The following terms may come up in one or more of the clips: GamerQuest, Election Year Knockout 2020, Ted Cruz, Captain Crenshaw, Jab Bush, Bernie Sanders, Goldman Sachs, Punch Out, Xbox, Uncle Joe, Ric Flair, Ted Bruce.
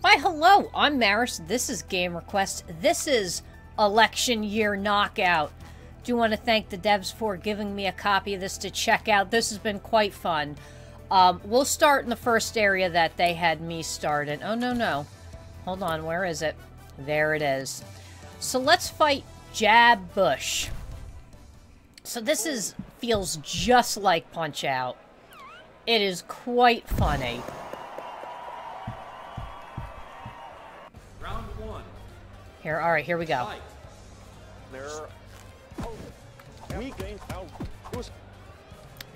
Why, hello, I'm Maris, this is GamerQuest, this is Election Year Knockout. Do want to thank the devs for giving me a copy of this to check out. This has been quite fun. We'll start in the first area that they had me start in. Oh, no, no. Hold on, where is it? There it is. So let's fight Jab Bush. So this feels just like Punch Out. It is quite funny. Here, all right, here we go.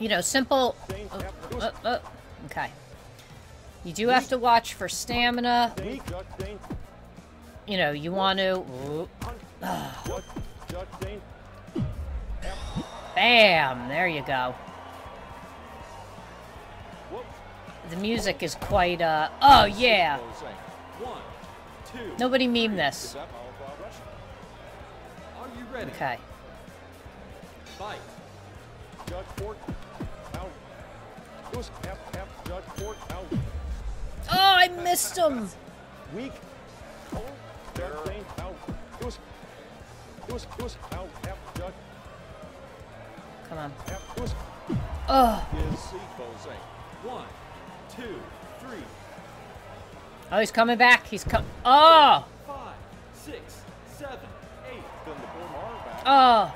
You know, simple. Okay. You do have to watch for stamina. You know, you want to. Bam! There you go. The music is quite. Oh yeah. Nobody meme this. Okay. Oh, I missed him. Come on. Oh. One, two, three. Oh, he's coming back. He's coming. Oh! 5, 6, 7, 8. Oh.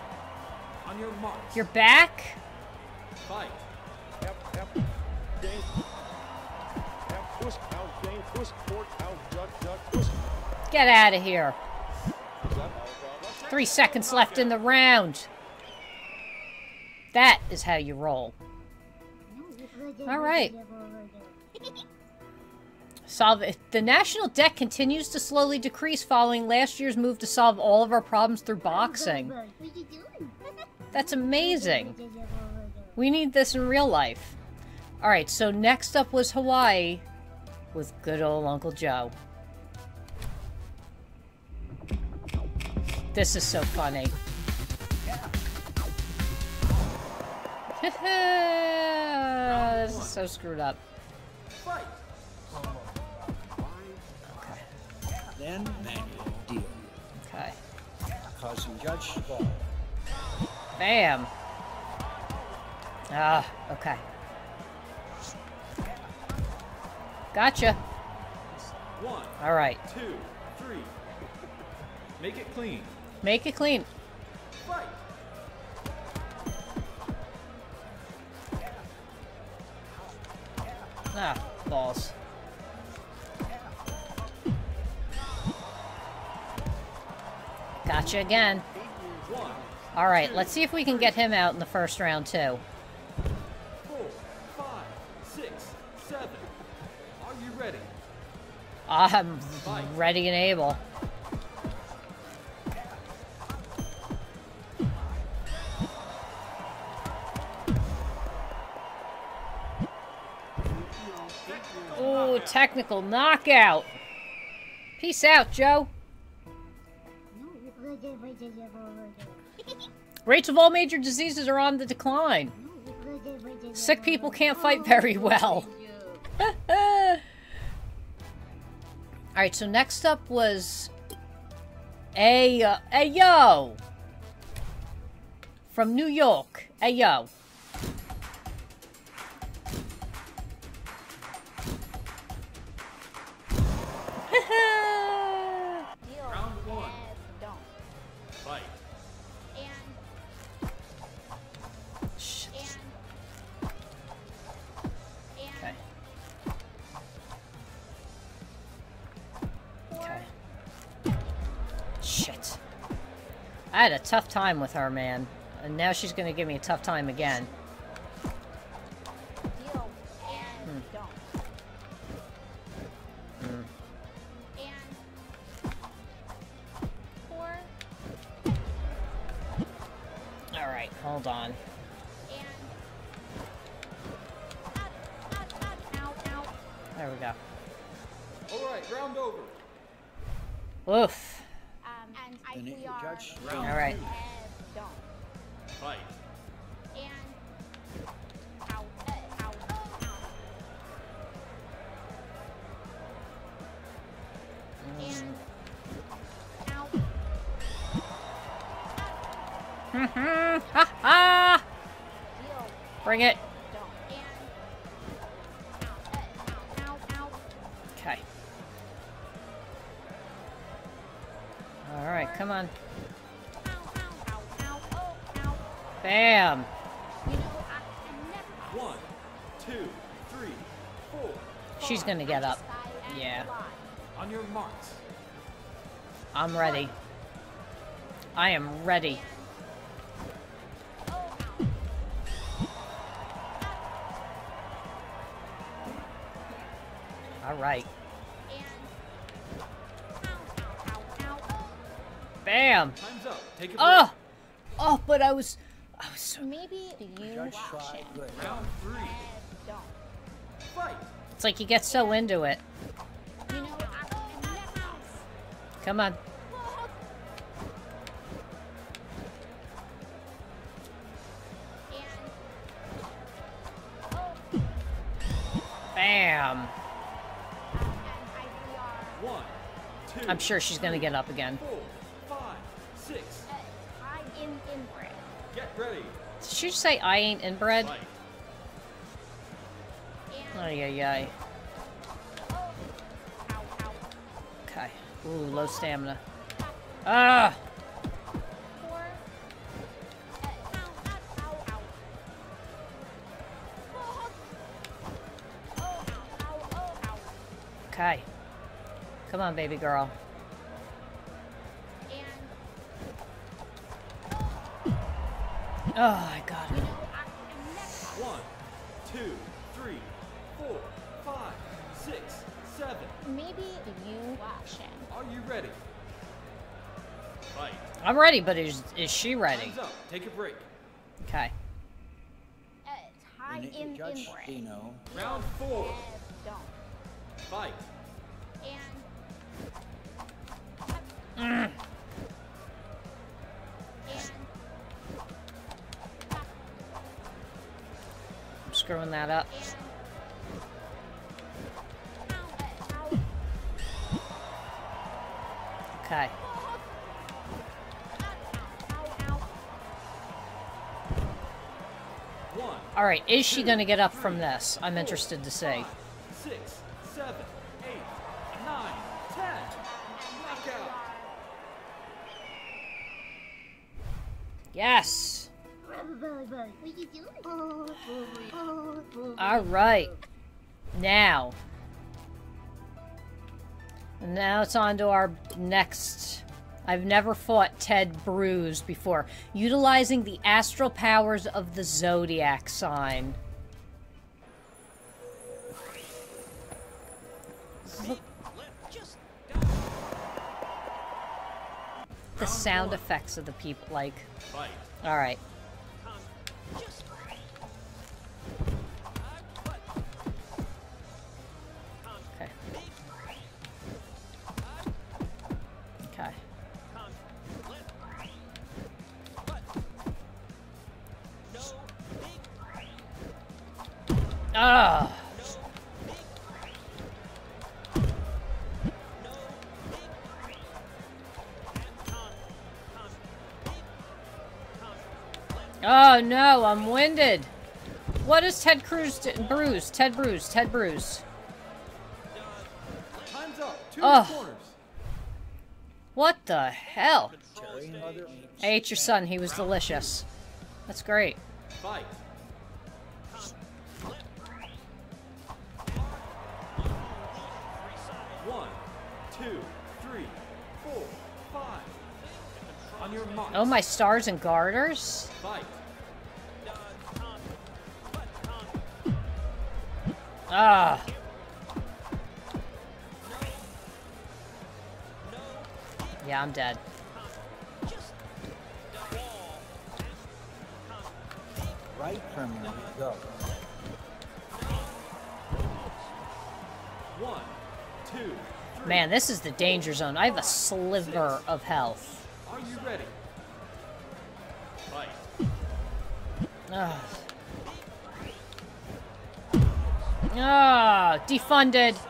On your marks. You're back? Fight. Get out of here. 3 seconds left in the round. That is how you roll. All right. Solve it. The national debt continues to slowly decrease following last year's move to solve all of our problems through boxing. That's amazing. We need this in real life. All right, so next up was Hawaii with good old Uncle Joe. This is so funny. This is so screwed up. Then manual deal. Okay. Causing judge. Bam. Ah, okay. Gotcha. One. All right. 2, 3. Make it clean. Make it clean. Fight. Ah, balls. Gotcha again. All right, let's see if we can get him out in the first round, too. 4, 5, 6, 7. Are you ready? I'm ready and able. Ooh, technical knockout. Peace out, Joe. Rates of all major diseases are on the decline. Sick people can't fight very well. Alright, so next up was Ayo! From New York. Ayo. I had a tough time with her, man. And now she's gonna give me a tough time again. Alright, hold on. There we go. Alright, round over. Oof. All right. Fight. Bring it. Okay. All right, come on. Bam. 1, 2, 3, 4. She's gonna get up. Yeah. On your marks. I'm ready. I am ready. All right. Bam. Time's up. Take a break. Oh. Oh, but I was so maybe you watch it. Round 3. Fight. It's like you get so into it. Come on. Bam. 1, 2. I'm sure she's gonna get up again. 4, 5, 6. I am inbred. Get ready. Did she just say I ain't inbred? Fight. Ay, ay, ay. Okay. Ooh, low stamina. Ah! Okay. Come on, baby girl. Oh, I got it. 1, 2, 3, 4, 5, 6, 7. Maybe you watch him. Are you ready? Fight. I'm ready, but is she ready? Time's up. Take a break. Okay. Time in break. You know. Round 4. Don't. Fight. And. I'm screwing that up. Okay. All right, is she going to get up from this? I'm interested to see. 6, 7, 8, 9, 10. Knockout. Yes. All right. Now. Now it's on to our next. I've never fought Ted Bruce before. Utilizing the astral powers of the zodiac sign. The sound effects of the people, like. All right. Ah! Oh no, I'm winded. What is Ted Cruz do? Bruce? Ted Bruce? Ted Bruce? Time's up. 2 corners. What the hell? I ate your son. He was delicious. That's great. Fight. Oh, my stars and garters? Fight. Ah. Yeah, I'm dead. Right from the go. 1, 2, 3. Man, this is the danger zone. I have a sliver of health. Are you ready? Fight. Ah, defunded. 1,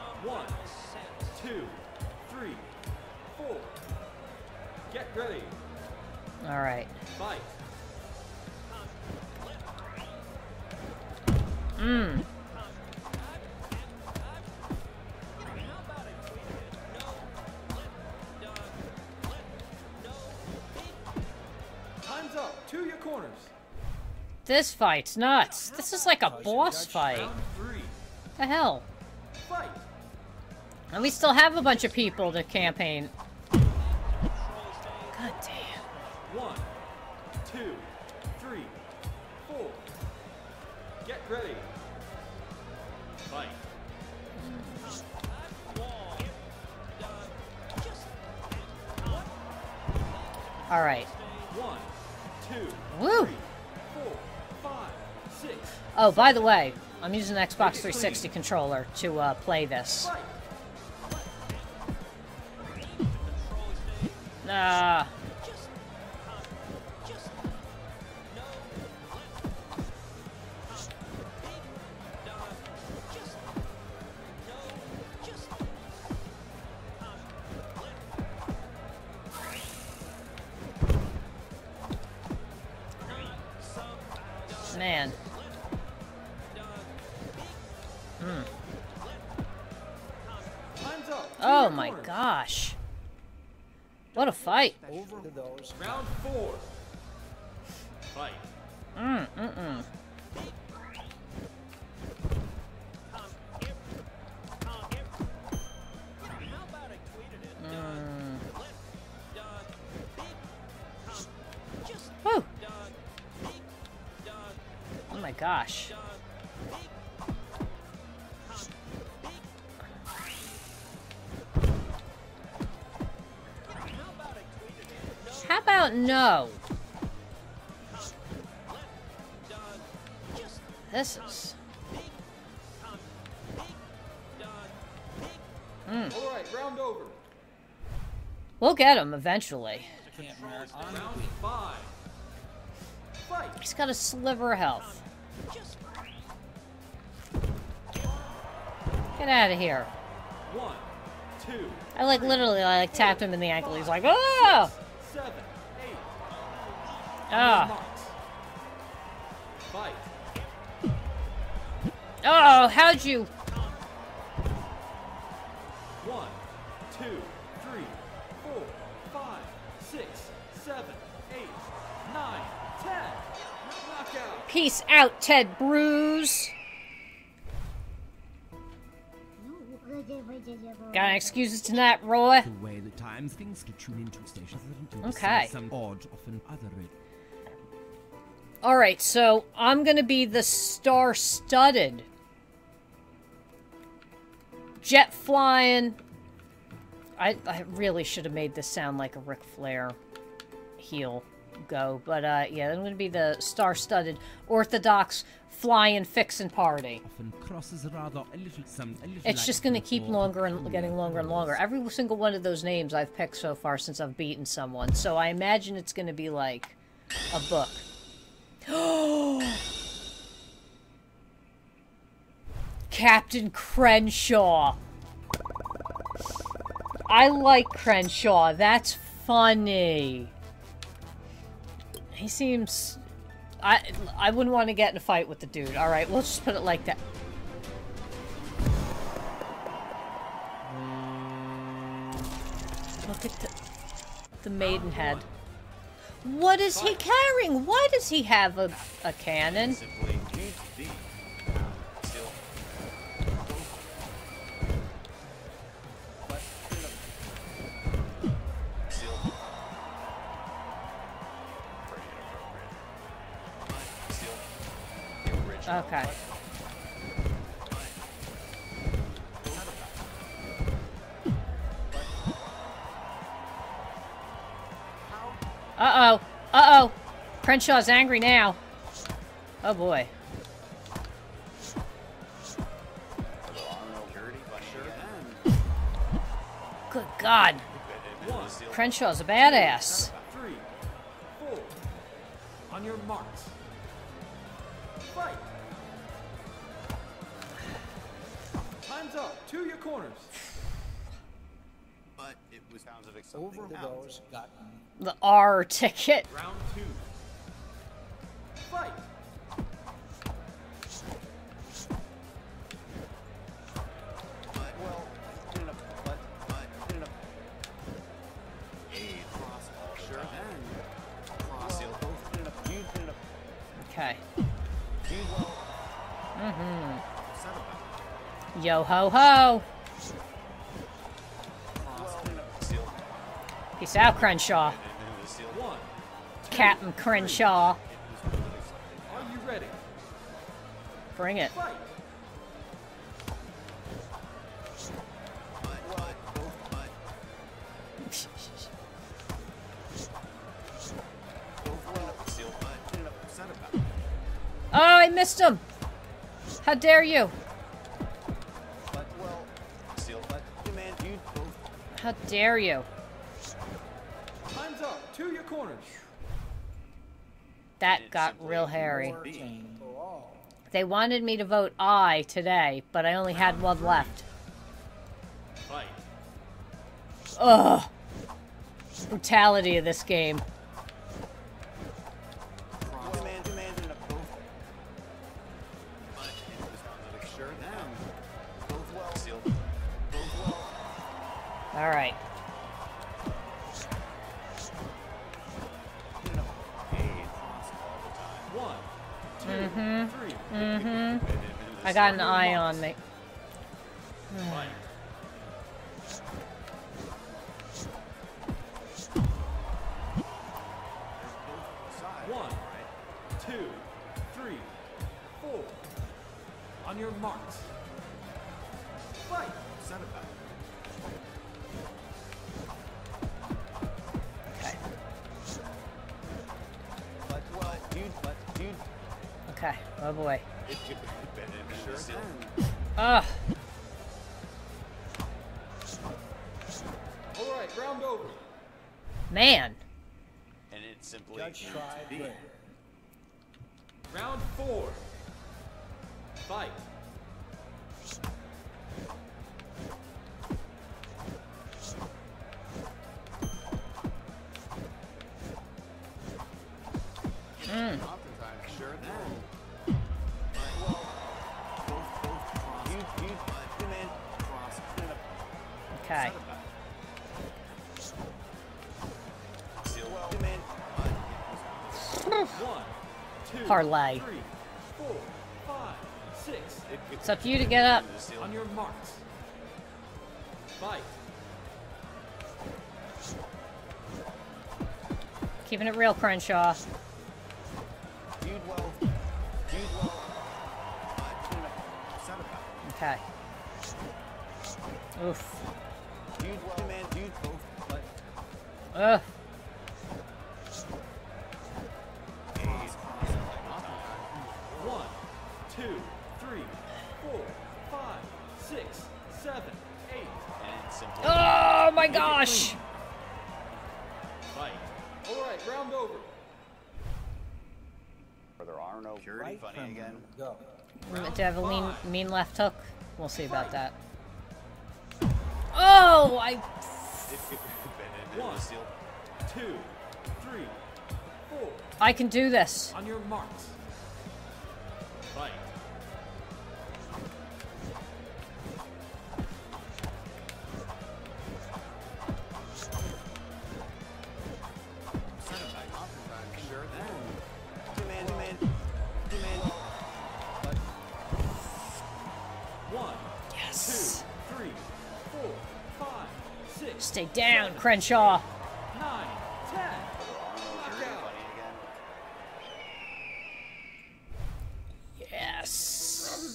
2, 3, 4. Get ready. All right. Fight. Time's up. To your corners. This fight's nuts. This is like a boss fight. What the hell? Fight. And we still have a bunch of people to campaign. God damn. 1, 2, 3, 4. Get ready. Fight. All right. 1, 2, woo! 3, 4, 5, 6. Oh, by the way, I'm using an Xbox 360 controller to play this. Nah. Man. Oh my gosh. What a fight! Round 4. Fight. Woo! Oh my gosh. How about no? This is... All right, round over. We'll get him eventually. He's got a sliver of health. Get out of here. 1, 2. I like literally, I like tapped him in the ankle. He's like, oh! 7, 8. Ah. Fight. Oh, how'd you? 1, 2, 3, 4, 5, 6, 7, 8, 9, 10. Knockout. Peace out, Ted Bruce. Got excuses to that, Roy? Okay. Alright, so I'm gonna be the star-studded, jet flying. I really should have made this sound like a Ric Flair heel go, but yeah, I'm gonna be the star-studded, orthodox, flying, fixin' party. It's just gonna keep longer and getting longer and longer. Every single one of those names I've picked so far since I've beaten someone, so I imagine it's gonna be like a book. Captain Crenshaw. I like Crenshaw. That's funny. He seems... I wouldn't want to get in a fight with the dude. All right, we'll just put it like that. Look at the maidenhead. What is he carrying? Why does he have a cannon? Okay. Uh-oh. Uh-oh. Crenshaw's angry now. Oh, boy. Good God. Crenshaw's a badass. 3, 4. On your marks. Fight. Time's up. To your corners. But it was pounds of over the dollars. Got the R ticket. Round 2. Fight. Yo ho ho! Peace out, Crenshaw. Captain Crenshaw. Are you ready? Bring it. Oh, I missed him! How dare you! How dare you! Time's up. To your corners. That got real hairy. They wanted me to vote aye today, but I only had one left. Ugh! Brutality of this game. All right. I got an eye on me. One, two, three, four. On your marks. Fight. Okay. Oh boy. Ugh. All right, round over. Man. And it's simply round four. Fight. Okay. Parlay. It's up to you to get up. On your marks. Fight. Keeping it real, Crenshaw. Okay. Oof. Ugh. One, two, three, four, five, six, seven, eight. Oh my gosh! Fight. All right, round over. There are no right funny again. Go. To have a mean left hook. We'll see about that. Oh, I. One, two, three, four. I can do this. On your marks. Fight. Stay down, Crenshaw. 9, 10. Yes.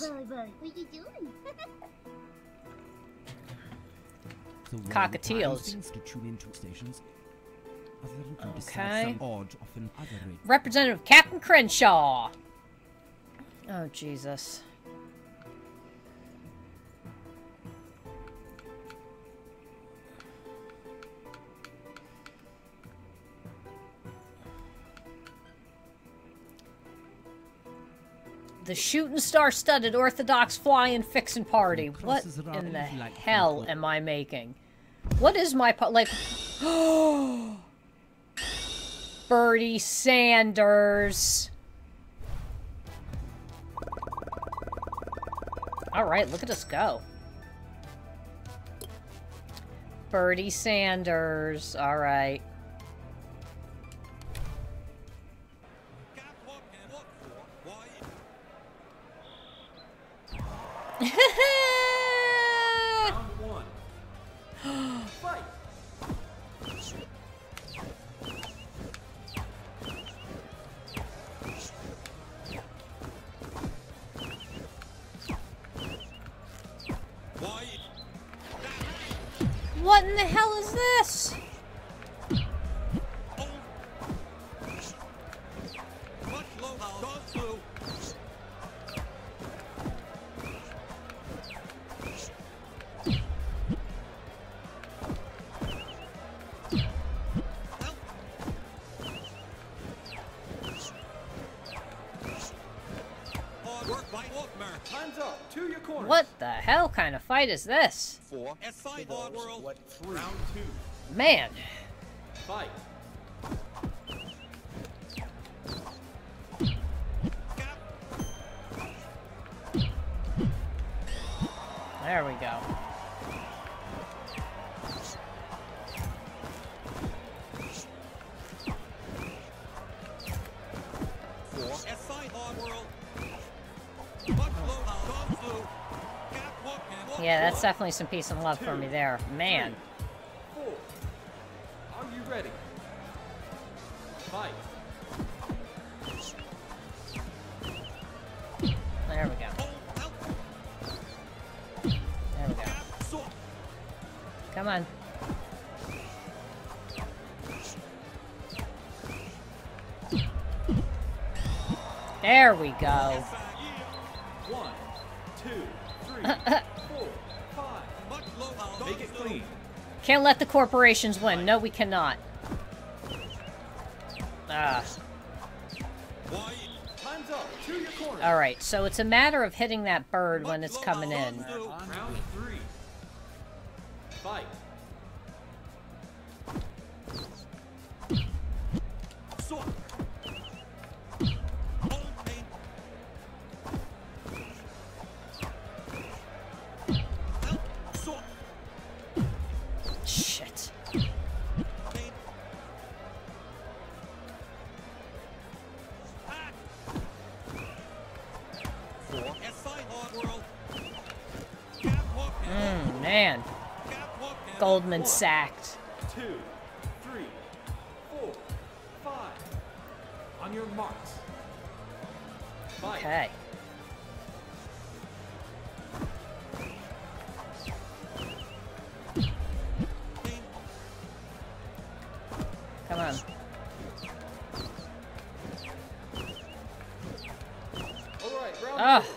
What are you doing? Cockatiels. Okay. Representative Captain Crenshaw. Oh Jesus. The shooting star-studded orthodox flying fixin' party. What in the hell am I making? What is my like? Bernie Sanders. All right, look at us go. Bernie Sanders. All right. What in the hell is this? What the hell kind of fight is this? Man. Fight. There we go. Yeah, that's definitely some peace and love for me there. Man. Are you ready? Fight. There we go. There we go. Come on. There we go. 1, 2, 3. Make it clean. Can't let the corporations win. No, we cannot. Alright, so it's a matter of hitting that bird when it's coming in. Man. Goldman Sachs. 2, 3, 4, 5. On your marks. Fight. Okay. Come on. All right, round two.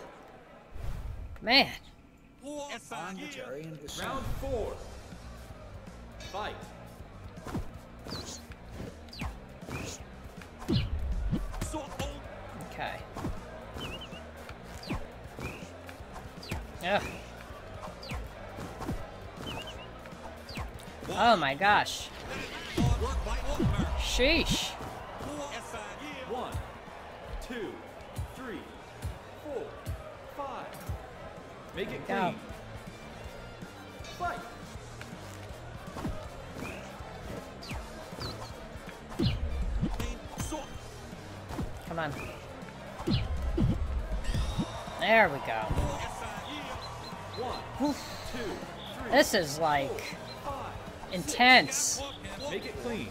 Man. Round 4. Fight. Okay. Ugh. Oh my gosh. Sheesh. 1, 2, 3, 4, 5. Make it clean. Fight. Come on. There we go. 1, 2, 3. This is like intense. Make it clean.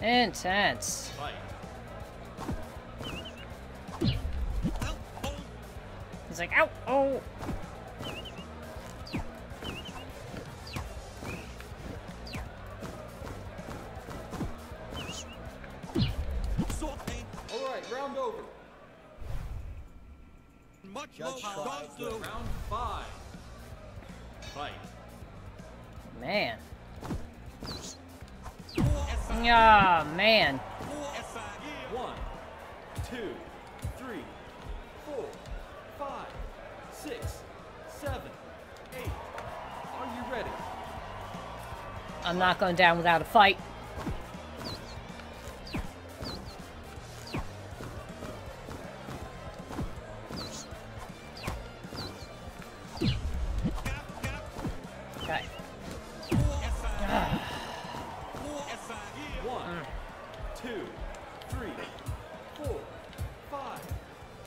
Intense. Fight. It's like ow, oh. Round 5. Fight. Man. Ah, oh, man. 1, 2, 3, 4, 5, 6, 7, 8. Are you ready? I'm not going down without a fight.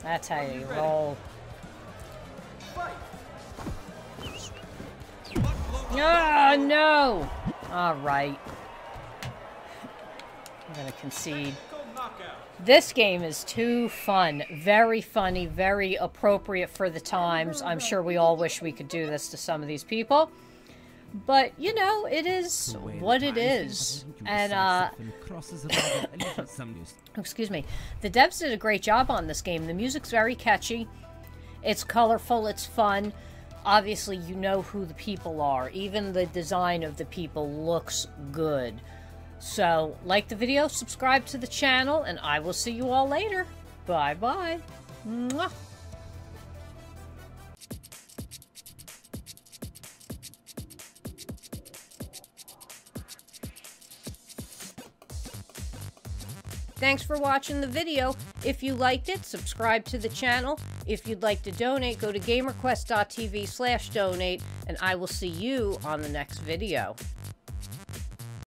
That's how you roll. Oh, no! Alright. I'm gonna concede. This game is too fun. Very funny, very appropriate for the times. I'm sure we all wish we could do this to some of these people. But, you know, it is what it is. And, excuse me. The devs did a great job on this game. The music's very catchy. It's colorful. It's fun. Obviously, you know who the people are. Even the design of the people looks good. So, like the video, subscribe to the channel, and I will see you all later. Bye-bye. Mwah. Thanks for watching the video. If you liked it, subscribe to the channel. If you'd like to donate, go to GamerQuest.tv/donate, and I will see you on the next video.